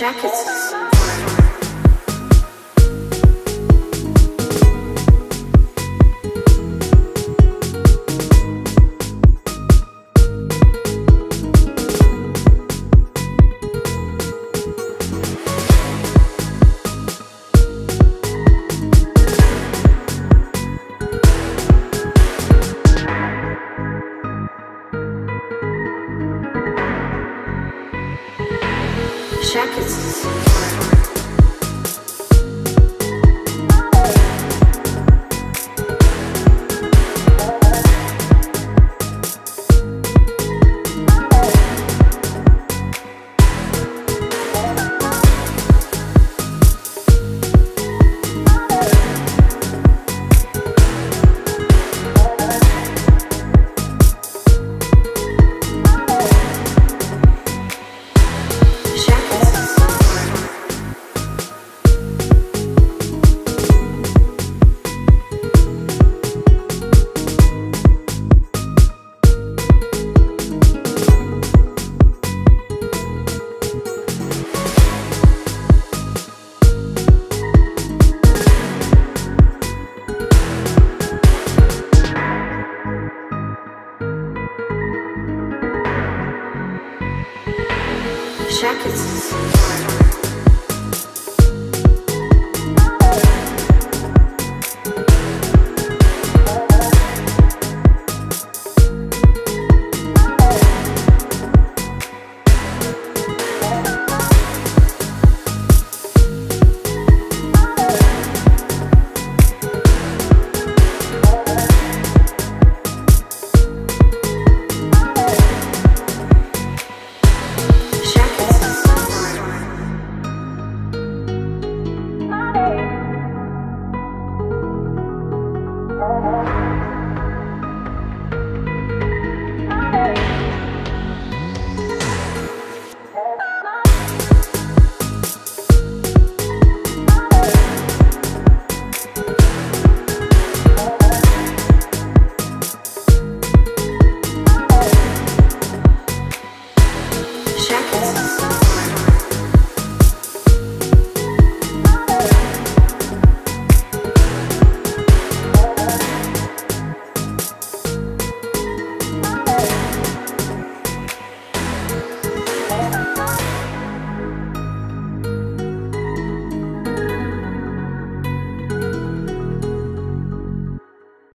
CHEKETZ.